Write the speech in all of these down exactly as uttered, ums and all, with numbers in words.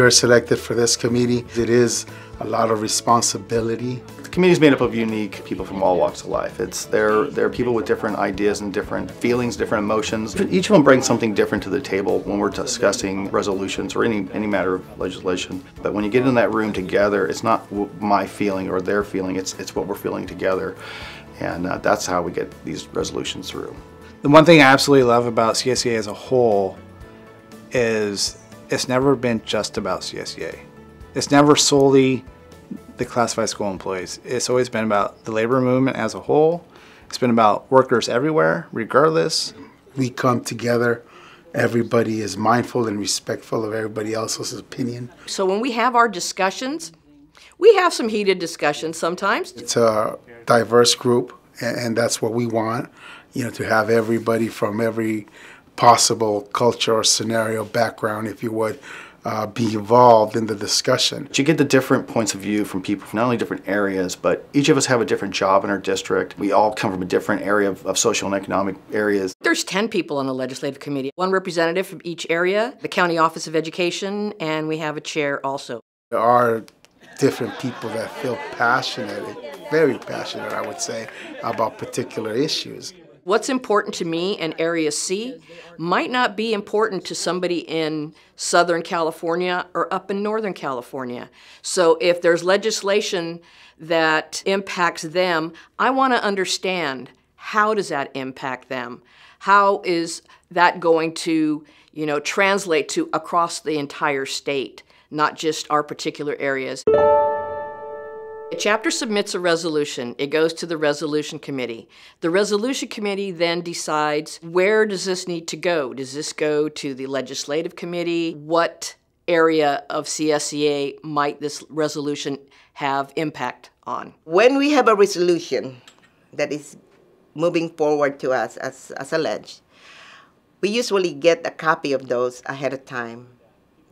you're selected for this committee. It is a lot of responsibility. The committee is made up of unique people from all walks of life. It's they're, they're people with different ideas and different feelings, different emotions. Each of them brings something different to the table when we're discussing resolutions or any, any matter of legislation. But when you get in that room together, it's not my feeling or their feeling, it's, it's what we're feeling together. And uh, that's how we get these resolutions through. The one thing I absolutely love about C S E A as a whole is it's never been just about C S E A. It's never solely the classified school employees. It's always been about the labor movement as a whole. It's been about workers everywhere, regardless. We come together. Everybody is mindful and respectful of everybody else's opinion. So when we have our discussions, we have some heated discussions sometimes. It's a diverse group, and that's what we want. You know, to have everybody from every possible culture or scenario, background, if you would, uh, be involved in the discussion. You get the different points of view from people from not only different areas, but each of us have a different job in our district. We all come from a different area of, of social and economic areas. There's ten people on the legislative committee, one representative from each area, the county office of education, and we have a chair also. There are different people that feel passionate, very passionate, I would say, about particular issues. What's important to me in Area C might not be important to somebody in Southern California or up in Northern California. So if there's legislation that impacts them, I want to understand, how does that impact them? How is that going to, you know, translate to across the entire state, not just our particular areas? A chapter submits a resolution. It goes to the resolution committee. The resolution committee then decides, where does this need to go? Does this go to the legislative committee? What area of C S E A might this resolution have impact on? When we have a resolution that is moving forward to us as, as alleged, we usually get a copy of those ahead of time.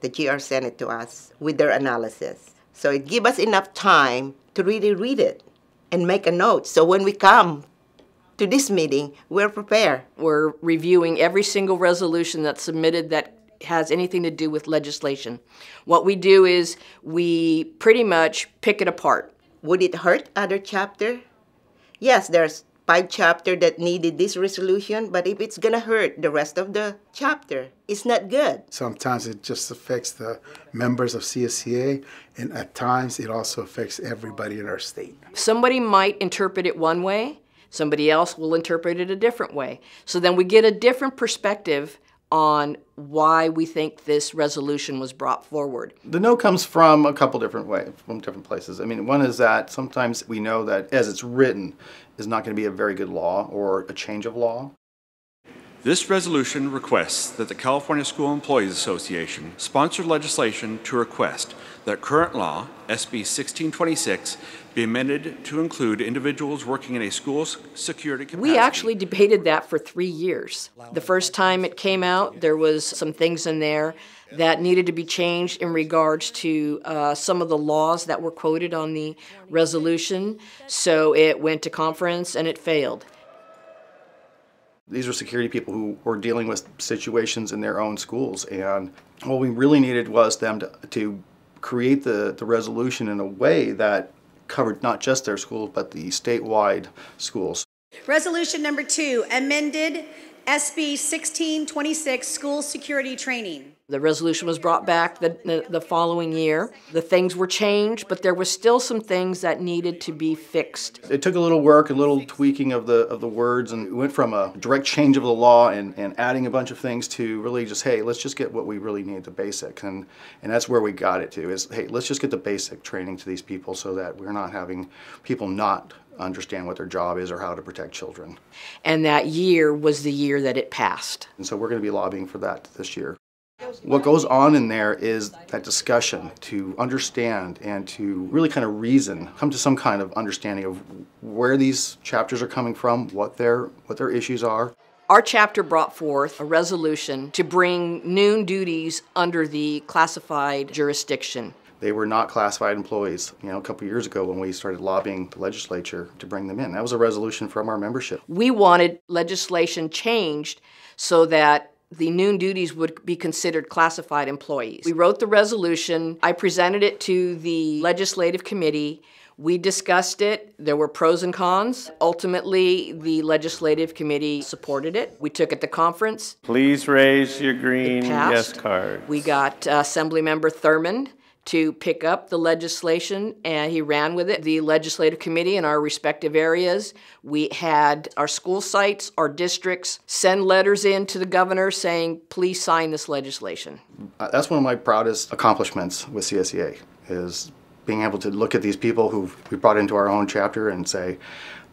The G R sent it to us with their analysis. So it gives us enough time to really read it and make a note. So when we come to this meeting, we're prepared. We're reviewing every single resolution that's submitted that has anything to do with legislation. What we do is we pretty much pick it apart. Would it hurt other chapter? Yes, there's five chapter that needed this resolution, but if it's gonna hurt the rest of the chapter, it's not good. Sometimes it just affects the members of C S E A, and at times it also affects everybody in our state. Somebody might interpret it one way, somebody else will interpret it a different way. So then we get a different perspective on why we think this resolution was brought forward. The no comes from a couple different ways, from different places. I mean, one is that sometimes we know that as it's written is not going to be a very good law or a change of law. This resolution requests that the California School Employees Association sponsor legislation to request that current law, S B sixteen twenty-six, be amended to include individuals working in a school's security capacity. We actually debated that for three years. The first time it came out, there was some things in there that needed to be changed in regards to uh, some of the laws that were quoted on the resolution. So it went to conference and it failed. These are security people who were dealing with situations in their own schools, and what we really needed was them to, to create the, the resolution in a way that covered not just their schools, but the statewide schools. Resolution number two, amended S B sixteen twenty-six school security training. The resolution was brought back the, the, the following year. The things were changed, but there was still some things that needed to be fixed. It took a little work, a little tweaking of the of the words, and it went from a direct change of the law and, and adding a bunch of things to really just, hey, let's just get what we really need, the basics. And, and that's where we got it to, is, hey, let's just get the basic training to these people so that we're not having people not understand what their job is or how to protect children. And that year was the year that it passed. And so we're going to be lobbying for that this year. What goes on in there is that discussion to understand and to really kind of reason, come to some kind of understanding of where these chapters are coming from, what their, what their issues are. Our chapter brought forth a resolution to bring noon duties under the classified jurisdiction. They were not classified employees, you know, a couple years ago when we started lobbying the legislature to bring them in. That was a resolution from our membership. We wanted legislation changed so that the noon duties would be considered classified employees. We wrote the resolution. I presented it to the legislative committee. We discussed it. There were pros and cons. Ultimately, the legislative committee supported it. We took it to conference. Please raise your green yes cards. We got uh, Assemblymember Thurmond to pick up the legislation, and he ran with it. The legislative committee in our respective areas, we had our school sites, our districts, send letters in to the governor saying, please sign this legislation. That's one of my proudest accomplishments with C S E A, is being able to look at these people who we brought into our own chapter and say,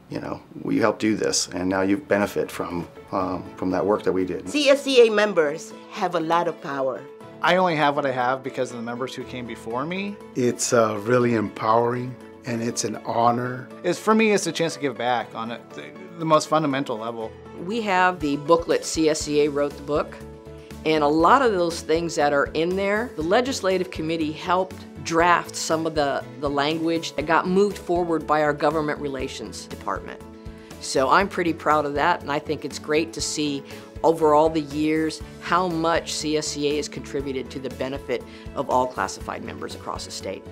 you know, we helped do this, and now you benefit from, um, from that work that we did. C S E A members have a lot of power. I only have what I have because of the members who came before me. It's uh, really empowering, and it's an honor. It's, for me, it's a chance to give back on a, the, the most fundamental level. We have the booklet, C S E A Wrote the Book, and a lot of those things that are in there, the legislative committee helped draft some of the, the language that got moved forward by our government relations department. So I'm pretty proud of that, and I think it's great to see over all the years how much C S E A has contributed to the benefit of all classified members across the state.